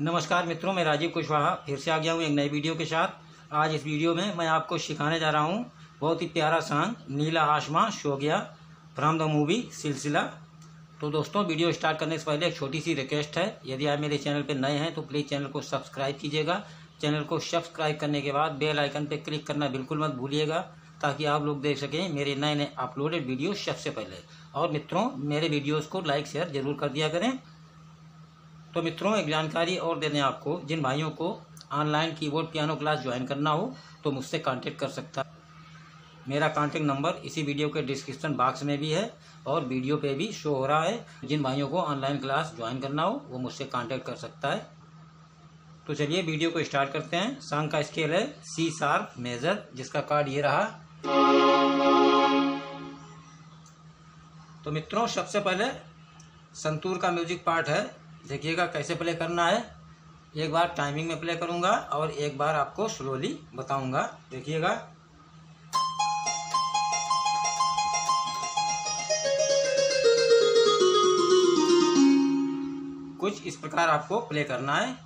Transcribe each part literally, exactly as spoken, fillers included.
नमस्कार मित्रों, मैं राजीव कुशवाहा फिर से आ गया हूँ एक नई वीडियो के साथ। आज इस वीडियो में मैं आपको सिखाने जा रहा हूँ बहुत ही प्यारा सॉन्ग नीला आसमां शो गया फ्रॉम द मूवी सिलसिला। तो दोस्तों, वीडियो स्टार्ट करने से पहले एक छोटी सी रिक्वेस्ट है, यदि आप मेरे चैनल पर नए हैं तो प्लीज़ चैनल को सब्सक्राइब कीजिएगा। चैनल को सब्सक्राइब करने के बाद बेल आइकन पर क्लिक करना बिल्कुल मत भूलिएगा, ताकि आप लोग देख सकें मेरे नए नए अपलोडेड वीडियो सबसे पहले। और मित्रों, मेरे वीडियोज़ को लाइक शेयर ज़रूर कर दिया करें। तो मित्रों, एक जानकारी और देने आपको, जिन भाइयों को online keyboard piano class join करना हो तो मुझसे कांटेक्ट कर सकता है। मेरा कांटेक्ट नंबर इसी वीडियो के डिस्क्रिप्शन बॉक्स में भी है और वीडियो पे भी शो हो रहा है। जिन भाइयों को ऑनलाइन क्लास ज्वाइन करना हो वो मुझसे कांटेक्ट कर सकता है। तो चलिए वीडियो को स्टार्ट करते हैं। सॉन्ग का स्केल है सी शार्प मेजर, जिसका कार्ड ये रहा। तो मित्रों, सबसे पहले संतूर का म्यूजिक पार्ट है, देखिएगा कैसे प्ले करना है। एक बार टाइमिंग में प्ले करूंगा और एक बार आपको स्लोली बताऊंगा, देखिएगा। कुछ इस प्रकार आपको प्ले करना है।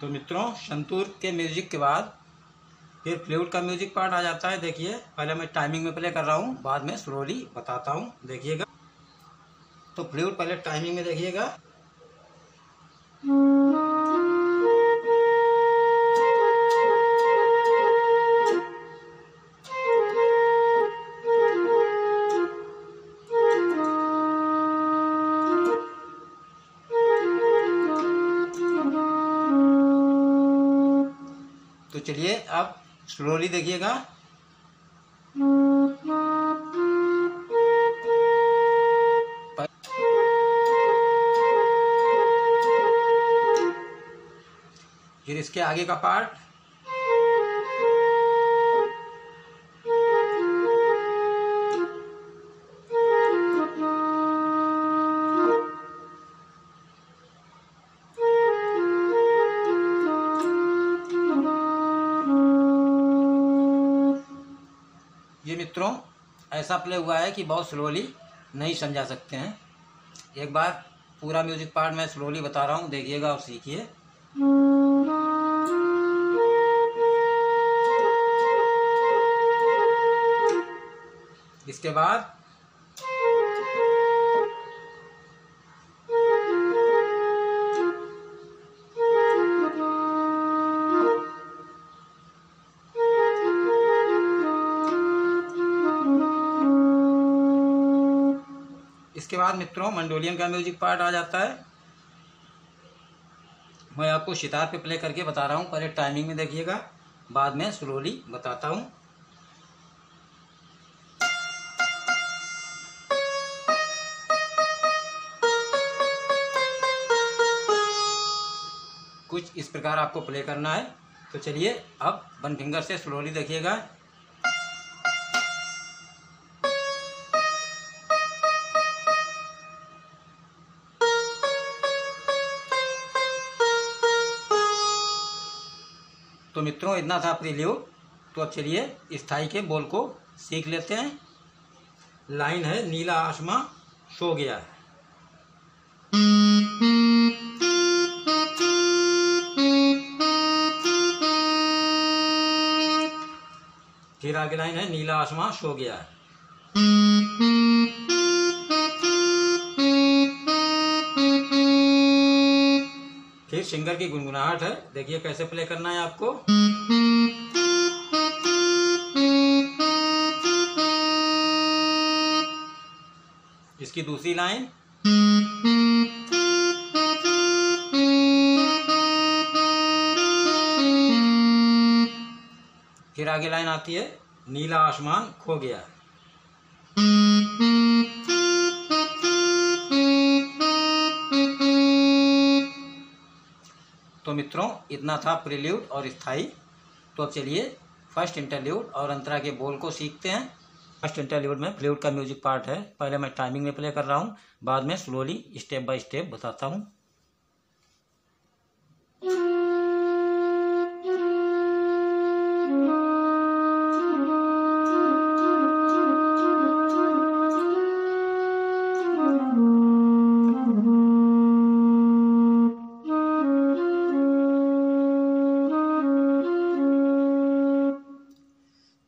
तो मित्रों, संतूर के म्यूजिक के बाद फिर फ्लूट का म्यूजिक पार्ट आ जाता है। देखिए, पहले मैं टाइमिंग में प्ले कर रहा हूँ, बाद में स्लोली बताता हूँ, देखिएगा। तो फ्लूट पहले टाइमिंग में देखिएगा, तो चलिए आप स्लोली देखिएगा। फिर इसके आगे का पार्ट, ये मित्रों ऐसा प्ले हुआ है कि बहुत स्लोली नहीं समझा सकते हैं। एक बार पूरा म्यूजिक पार्ट मैं स्लोली बता रहा हूँ, देखिएगा और सीखिए। इसके बाद इसके बाद मित्रों मंडोलियन का म्यूजिक पार्ट आ जाता है। मैं आपको सितार पे प्ले करके बता रहा हूँ, पहले टाइमिंग में देखिएगा, बाद में स्लोली बताता हूँ। कुछ इस प्रकार आपको प्ले करना है। तो चलिए अब वन फिंगर से स्लोली देखिएगा। तो मित्रों, इतना था प्रीलियो। तो अब चलिए स्थाई के बोल को सीख लेते हैं। लाइन है नीला आसमां सो गया है। फिर आगे लाइन है नीला आसमां सो गया है। फिर सिंगर की गुनगुनाहट है, देखिए कैसे प्ले करना है आपको। इसकी दूसरी लाइन, फिर आगे लाइन आती है नीला आसमान खो गया है। तो मित्रों, इतना था प्रील्यूड और स्थाई। तो अब चलिए फर्स्ट इंटरल्यूड और अंतरा के बोल को सीखते हैं। फर्स्ट इंटरल्यूड में फ्लूट का म्यूजिक पार्ट है। पहले मैं टाइमिंग में प्ले कर रहा हूँ, बाद में स्लोली स्टेप बाय स्टेप बताता हूँ।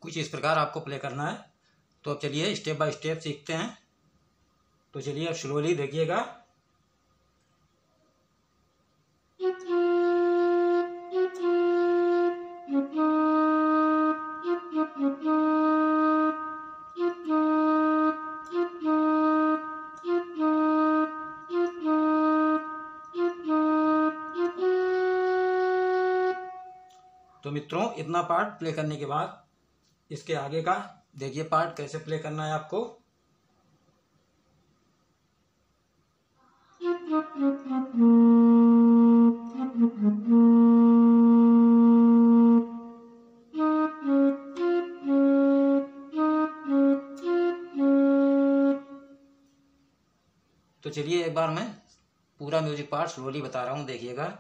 कुछ इस प्रकार आपको प्ले करना है। तो अब चलिए स्टेप बाय स्टेप सीखते हैं। तो चलिए अब स्लोली देखिएगा। तो मित्रों, इतना पार्ट प्ले करने के बाद इसके आगे का देखिए पार्ट कैसे प्ले करना है आपको। तो चलिए एक बार मैं पूरा म्यूजिक पार्ट स्लोली बता रहा हूं, देखिएगा।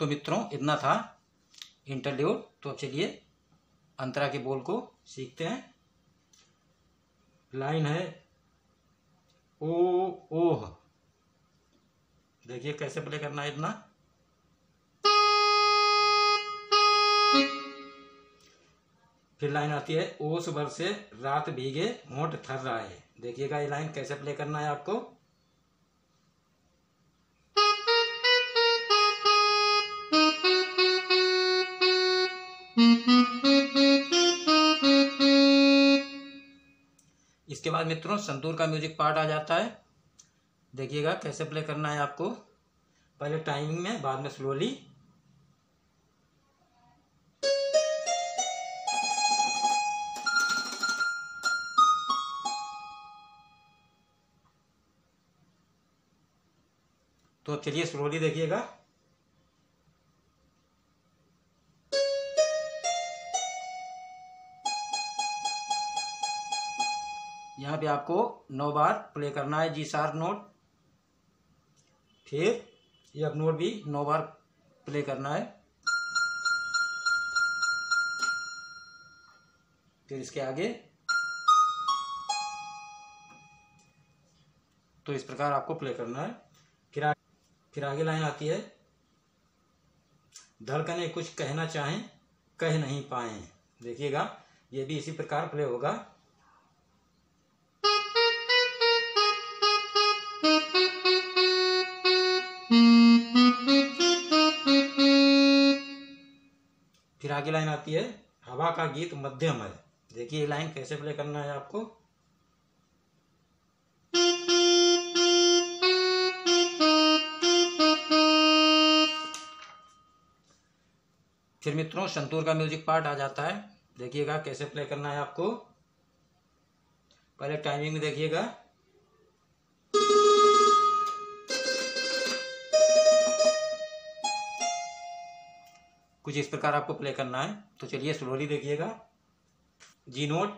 तो मित्रों, इतना था इंटरल्यूड। तो अब चलिए अंतरा के बोल को सीखते हैं। लाइन है ओ ओह, देखिए कैसे प्ले करना है। इतना फिर लाइन आती है ओस भर से रात भीगे होंठ थर रहा है। देखिएगा ये लाइन कैसे प्ले करना है आपको। इसके बाद मित्रों संतूर का म्यूजिक पार्ट आ जाता है। देखिएगा कैसे प्ले करना है आपको। पहले टाइमिंग में, बाद में स्लोली। तो चलिए स्लोली देखिएगा। यहाँ पे आपको नौ बार प्ले करना है जी शार्प नोट। फिर ये अब नोट भी नौ बार प्ले करना है। फिर इसके आगे तो इस प्रकार आपको प्ले करना है। फिर आगे फिर आगे लाइन आती है धड़कने कुछ कहना चाहें कह नहीं पाए। देखिएगा ये भी इसी प्रकार प्ले होगा। फिर आगे लाइन आती है हवा का गीत मध्यम है। देखिए लाइन कैसे प्ले करना है आपको। फिर मित्रों संतूर का म्यूजिक पार्ट आ जाता है। देखिएगा कैसे प्ले करना है आपको। पहले टाइमिंग में देखिएगा। कुछ इस प्रकार आपको प्ले करना है। तो चलिए स्लोली देखिएगा। जी नोट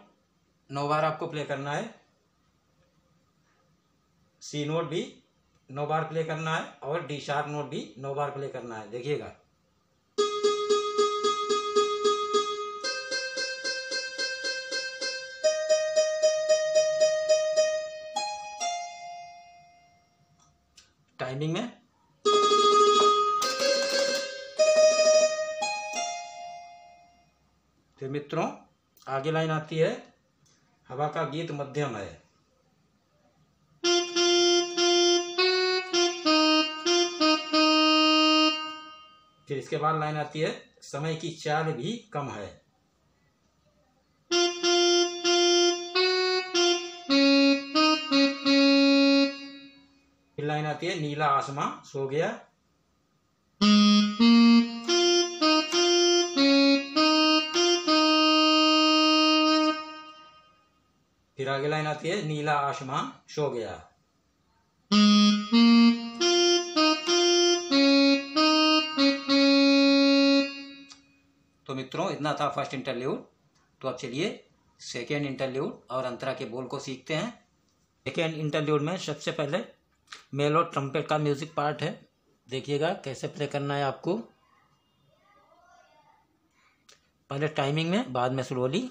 नौ बार आपको प्ले करना है। सी नोट भी नौ बार प्ले करना है और डी शार्प नोट भी नौ बार प्ले करना है। देखिएगा टाइमिंग में। फिर मित्रों आगे लाइन आती है हवा का गीत मध्यम है। फिर इसके बाद लाइन आती है समय की चाल भी कम है। फिर लाइन आती है नीला आसमां, सो गया। फिर आगे लाइन आती है नीला आसमां सो गया। तो मित्रों इतना था फर्स्ट इंटरल्यूड। तो अब चलिए सेकेंड इंटरल्यूड और अंतरा के बोल को सीखते हैं। सेकेंड इंटरल्यूड में सबसे पहले मेल और ट्रम्पेट का म्यूजिक पार्ट है, देखिएगा कैसे प्ले करना है आपको। पहले टाइमिंग में, बाद में स्लोली।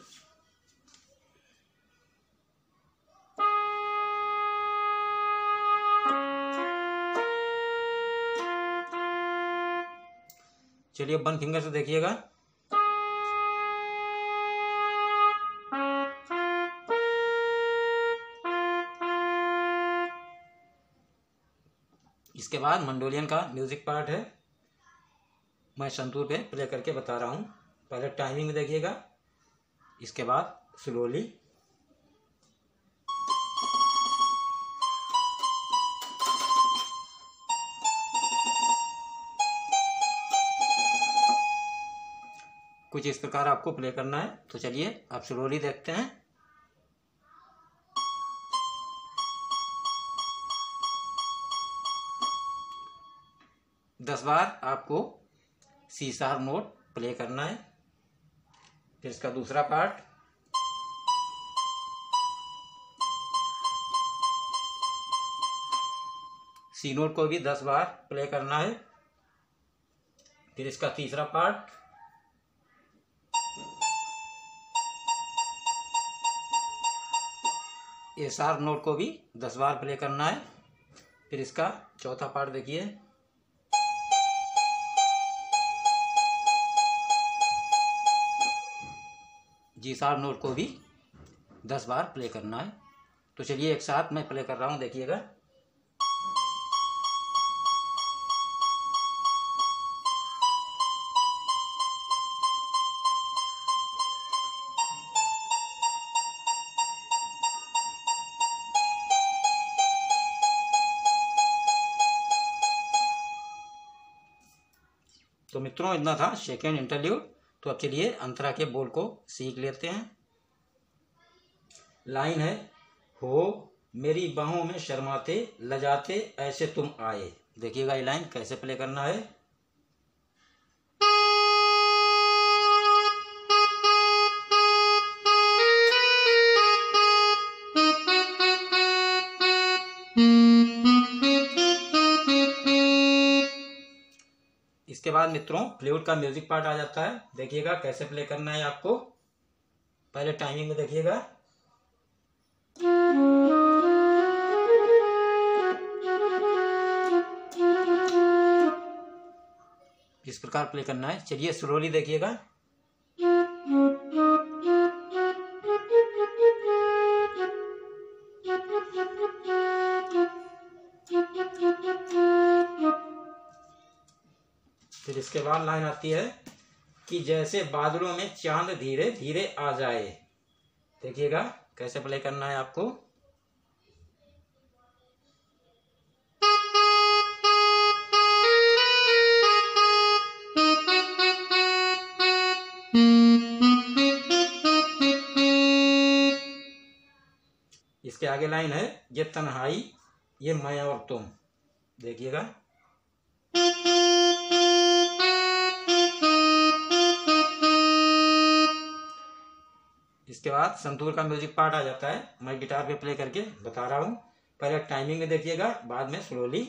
चलिए वन फिंगर से देखिएगा, इसके बाद मंडोलियन का म्यूजिक पार्ट है, मैं संतूर पे प्ले करके बता रहा हूँ। पहले टाइमिंग देखिएगा, इसके बाद स्लोली। कुछ इस प्रकार आपको प्ले करना है। तो चलिए आप स्लोली देखते हैं। दस बार आपको सी शार्प नोट प्ले करना है। फिर इसका दूसरा पार्ट, सी नोट को भी दस बार प्ले करना है। फिर इसका तीसरा पार्ट, ए शार्प नोट को भी दस बार प्ले करना है। फिर इसका चौथा पार्ट देखिए, जी शार्प नोट को भी दस बार प्ले करना है। तो चलिए एक साथ मैं प्ले कर रहा हूँ, देखिएगा। तो मित्रों इतना था सेकेंड इंटरल्यूड। तो अब चलिए अंतरा के बोल को सीख लेते हैं। लाइन है, हो मेरी बाहों में शर्माते लजाते ऐसे तुम आए। देखिएगा ये लाइन कैसे प्ले करना है। इसके बाद मित्रों फ्लूट का म्यूजिक पार्ट आ जाता है, देखिएगा कैसे प्ले करना है आपको। पहले टाइमिंग में देखिएगा, इस प्रकार प्ले करना है। चलिए स्लोली देखिएगा। फिर इसके बाद लाइन आती है कि जैसे बादलों में चांद धीरे धीरे आ जाए। देखिएगा कैसे प्ले करना है आपको। इसके आगे लाइन है, ये तन्हाई ये मैं और तुम। देखिएगा इसके बाद संतूर का म्यूजिक पार्ट आ जाता है, मैं गिटार पे प्ले करके बता रहा हूँ। पहले टाइमिंग में देखिएगा, बाद में स्लोली।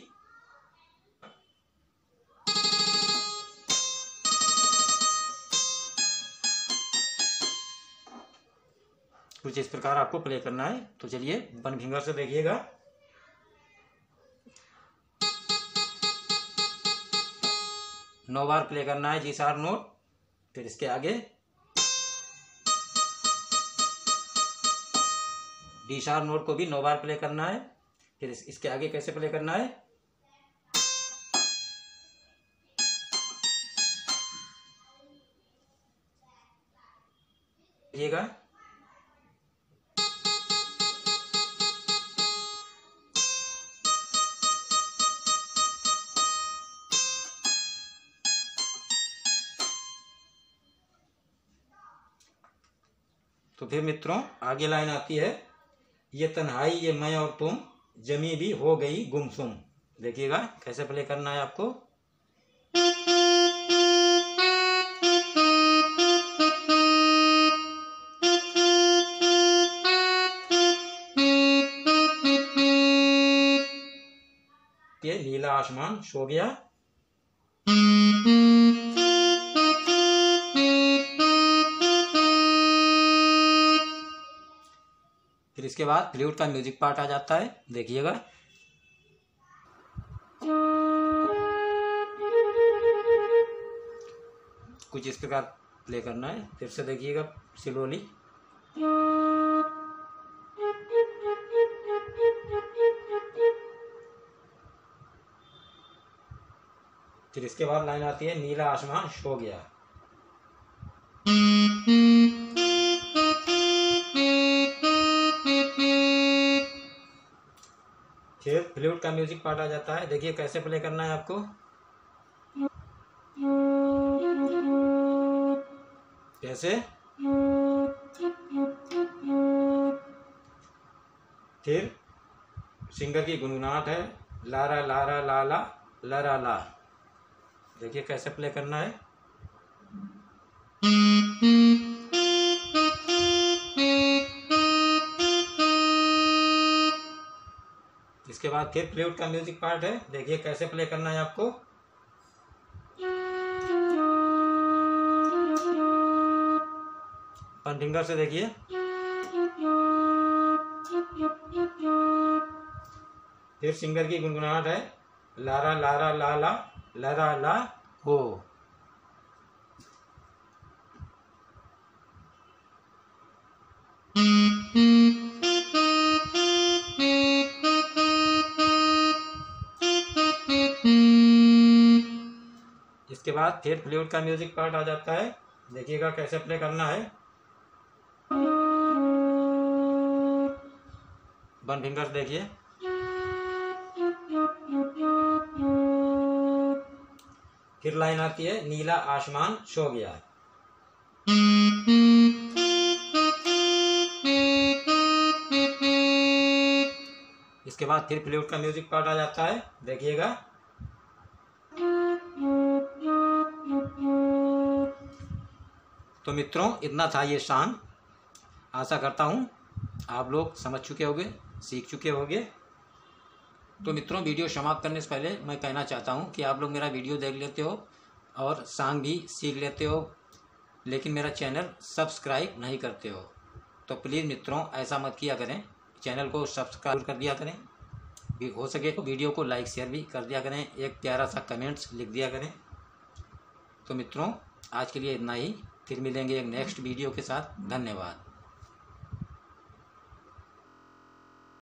कुछ इस प्रकार आपको प्ले करना है। तो चलिए वन फिंगर से देखिएगा। नौ बार प्ले करना है जी शार्प नोट। फिर इसके आगे डी शार्प नोट को भी नौ बार प्ले करना है। फिर इसके आगे कैसे प्ले करना है, देखिएगा। तो फिर मित्रों आगे लाइन आती है, ये तन्हाई ये मैं और तुम जमी भी हो गई गुमसुम। देखिएगा कैसे प्ले करना है आपको। ये नीला आसमान सो गया। फिर इसके बाद फ्लूट का म्यूजिक पार्ट आ जाता है। देखिएगा कुछ इस प्रकार प्ले करना है। फिर से देखिएगा स्लोली। फिर इसके बाद लाइन आती है नीला आसमान सो गया। फिर फ्लूट का म्यूजिक पार्ट आ जाता है। देखिए कैसे प्ले करना है आपको। कैसे? फिर सिंगर की गुनगुनाहट है, लारा लारा लाला लरा ला। देखिए कैसे प्ले करना है। इसके बाद फिर फ्लूट का म्यूजिक पार्ट है। देखिए कैसे प्ले करना है आपको। पंडिंगर से देखिए। फिर सिंगर की गुनगुनाहट है, लारा लारा लाला लरा ला हो। इसके बाद फिर फ्लूट का म्यूजिक पार्ट आ जाता है। देखिएगा कैसे प्ले करना है। वन फिंगर देखिए। फिर लाइन आती है नीला आसमान सो गया। इसके बाद फिर फ्लूट का म्यूजिक पार्ट आ जाता है। देखिएगा तो मित्रों इतना था ये शान। आशा करता हूँ आप लोग समझ चुके होंगे, सीख चुके होंगे। तो मित्रों वीडियो समाप्त करने से पहले मैं कहना चाहता हूं कि आप लोग मेरा वीडियो देख लेते हो और सॉन्ग भी सीख लेते हो, लेकिन मेरा चैनल सब्सक्राइब नहीं करते हो। तो प्लीज़ मित्रों ऐसा मत किया करें, चैनल को सब्सक्राइब कर दिया करें, भी हो सके तो वीडियो को लाइक शेयर भी कर दिया करें, एक प्यारा सा कमेंट्स लिख दिया करें। तो मित्रों आज के लिए इतना ही, फिर मिलेंगे एक नेक्स्ट वीडियो के साथ। धन्यवाद।